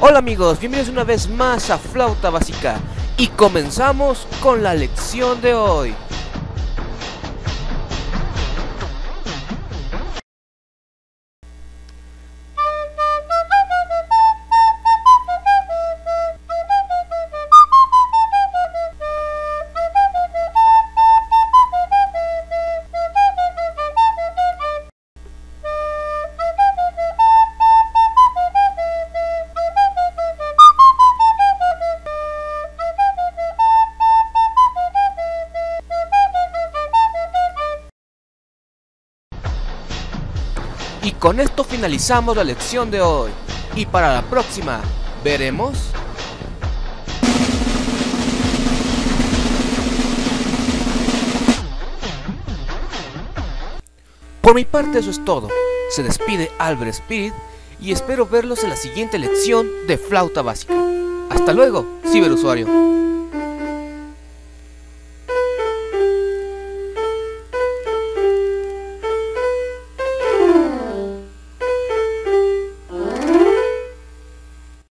Hola amigos, bienvenidos una vez más a Flauta Básica y comenzamos con la lección de hoy. Y con esto finalizamos la lección de hoy, y para la próxima veremos... Por mi parte eso es todo, se despide Albert Spirit y espero verlos en la siguiente lección de Flauta Básica. Hasta luego, ciberusuario.